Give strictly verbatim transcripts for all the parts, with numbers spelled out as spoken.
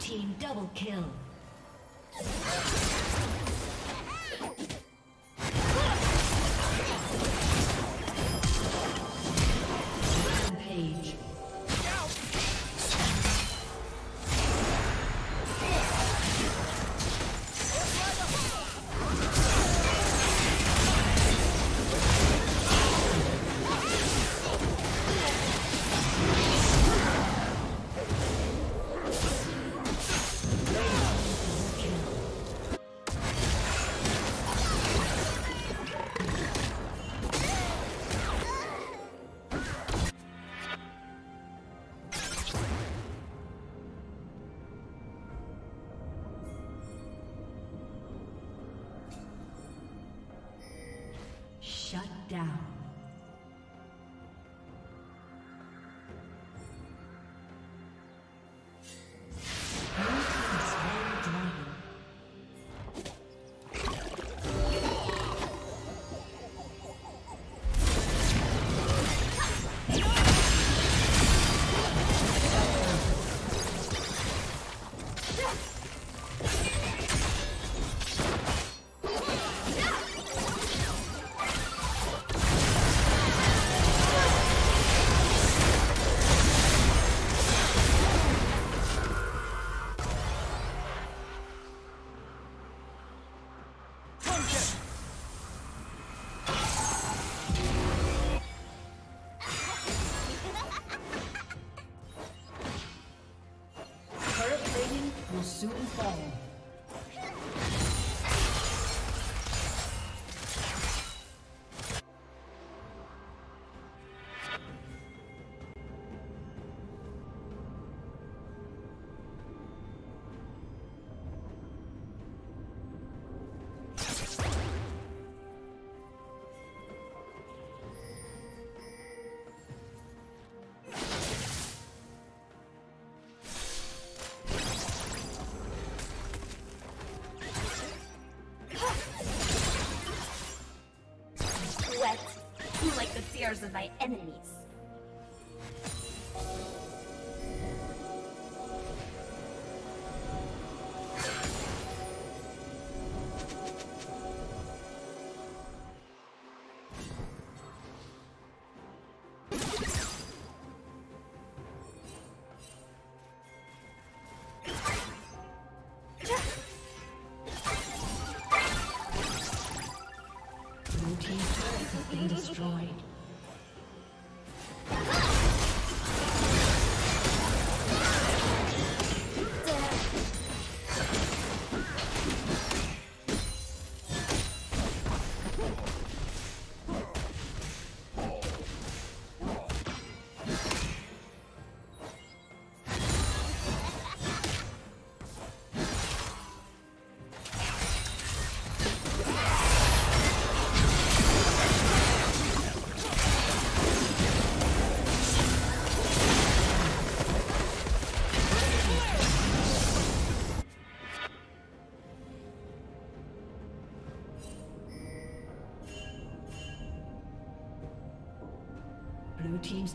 team double kill. Rampage. Shut down. Fears of my enemies. Blue team's turret has been destroyed. Blue team's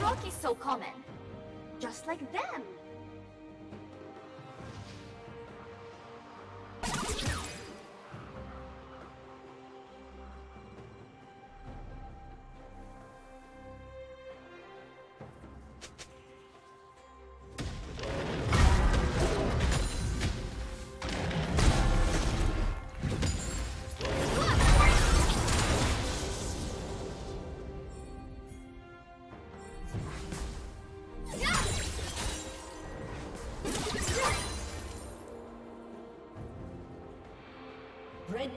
Rock is so common, just like them. Red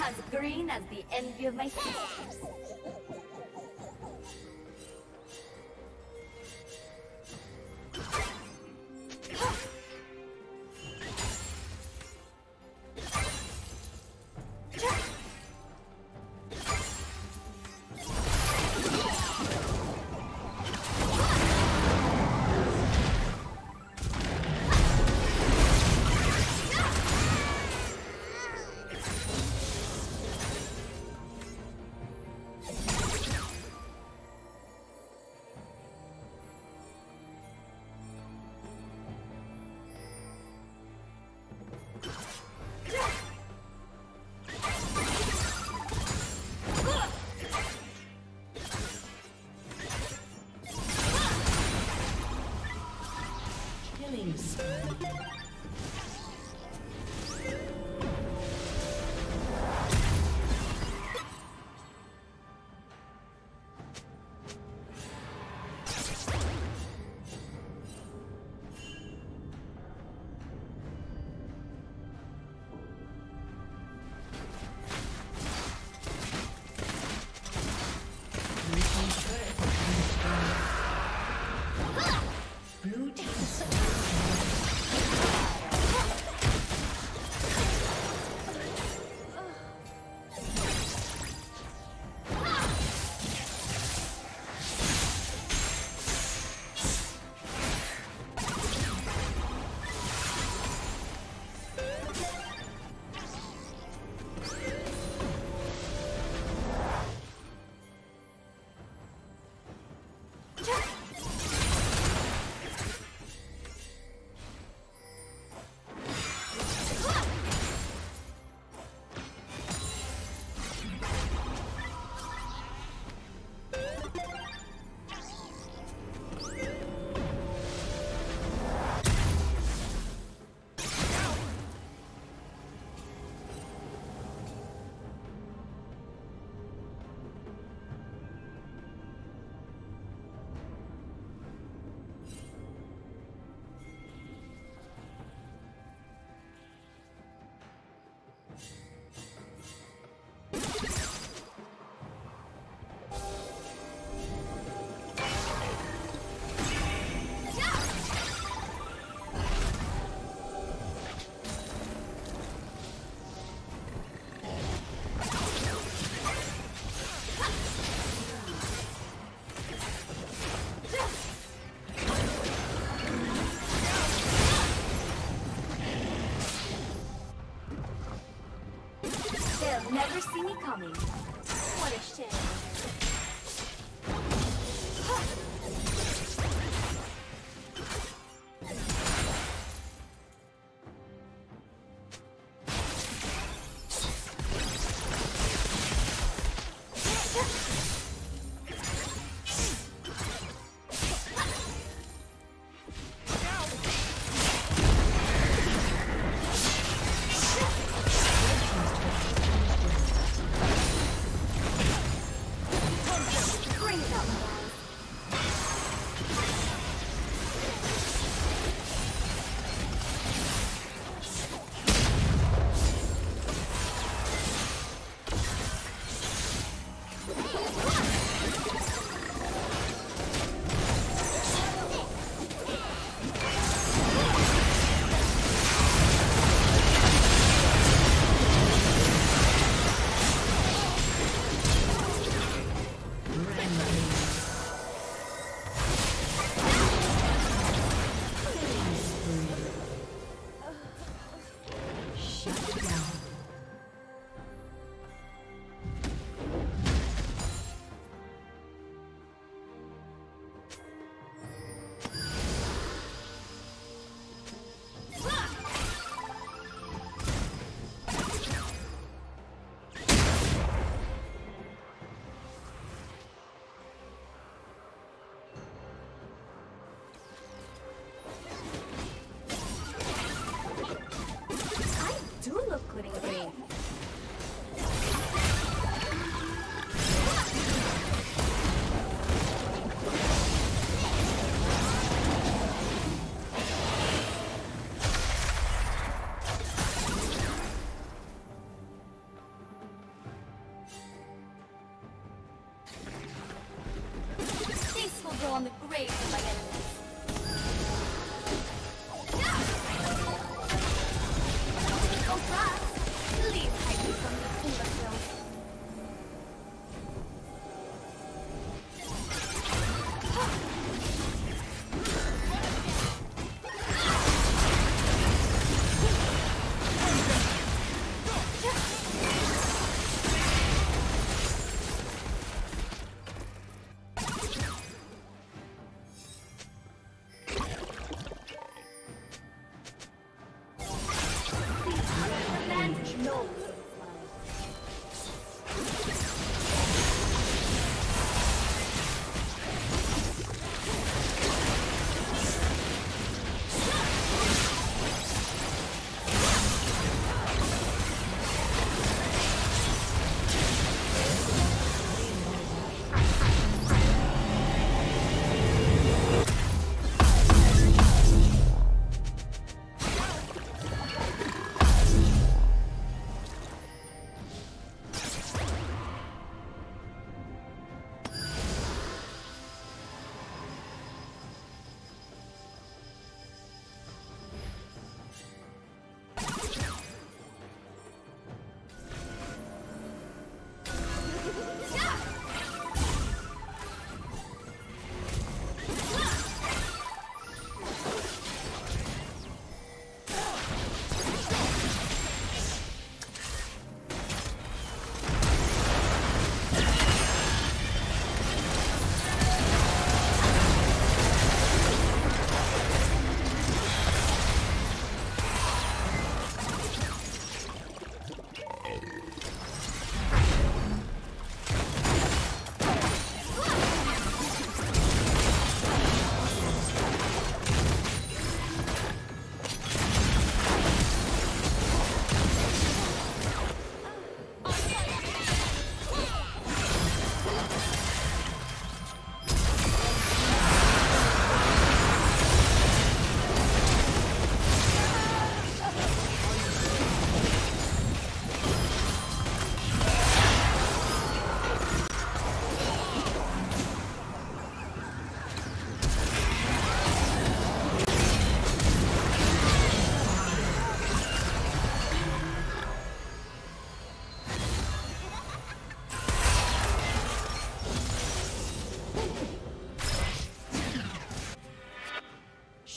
As green as the envy of my sisters. coming. What a shame.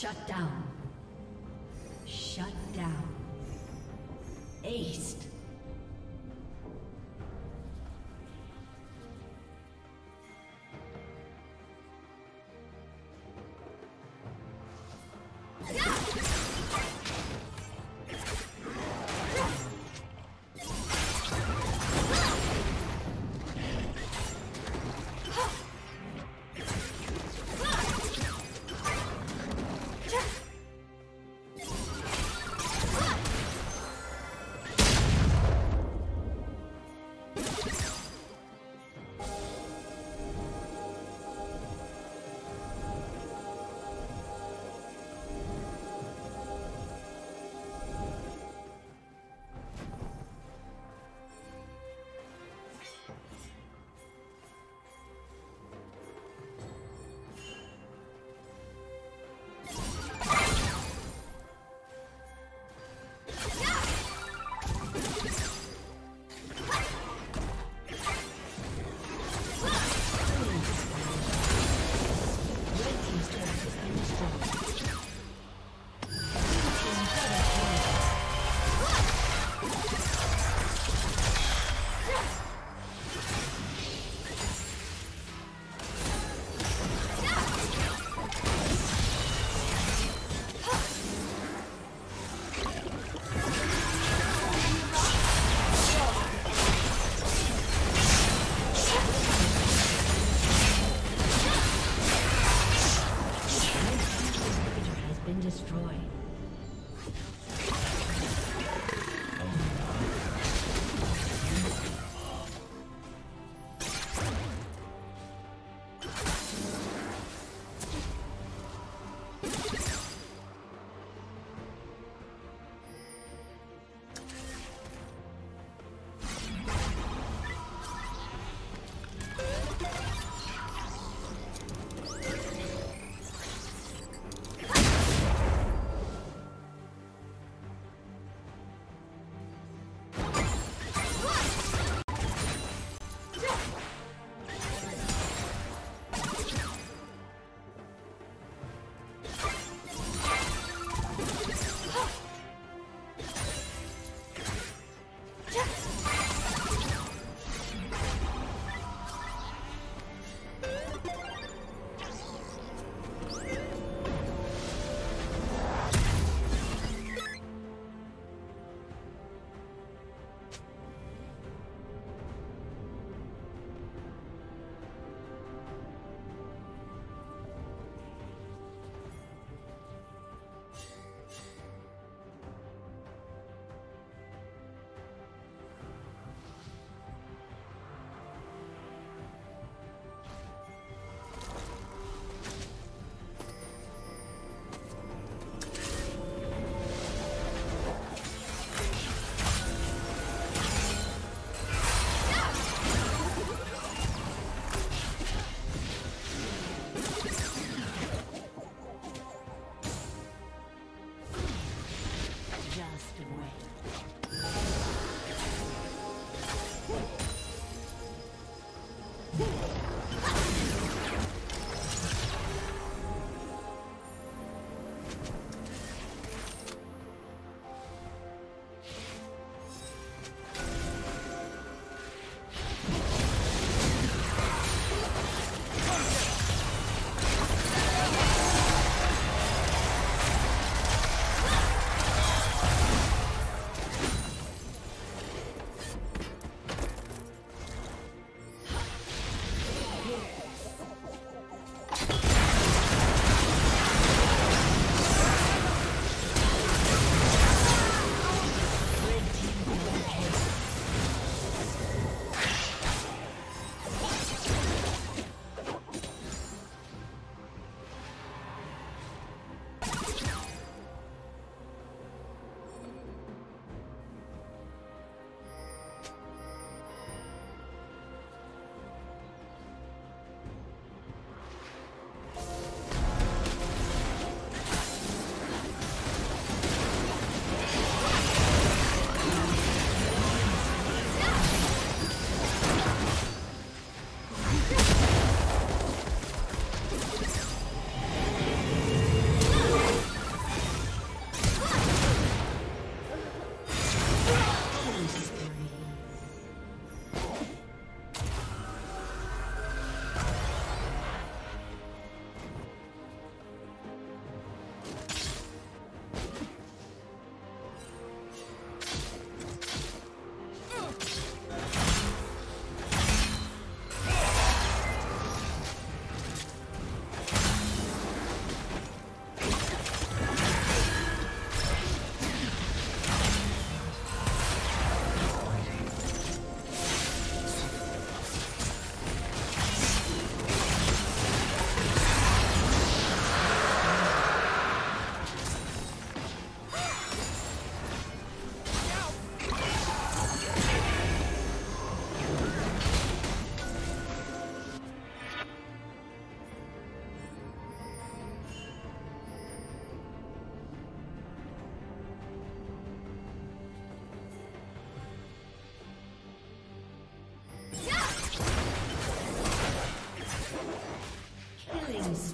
Shut down. Shut down. Aced.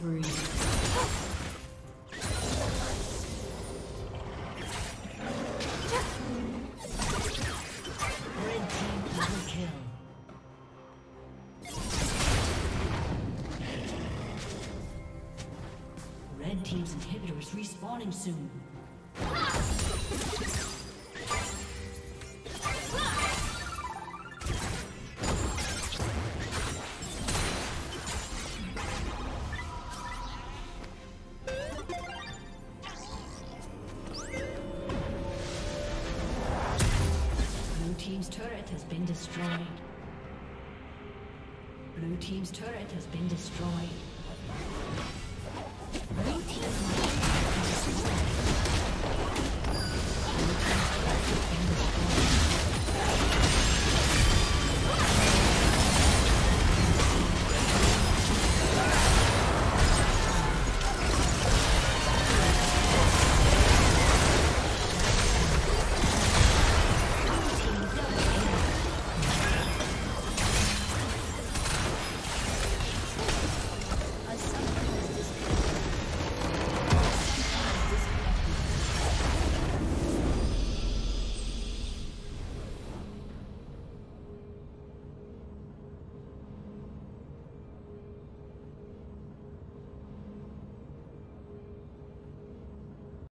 Red team's inhibitor is respawning soon. Blue team's turret has been destroyed. Blue team's turret has been destroyed. Blue team's turret has been destroyed.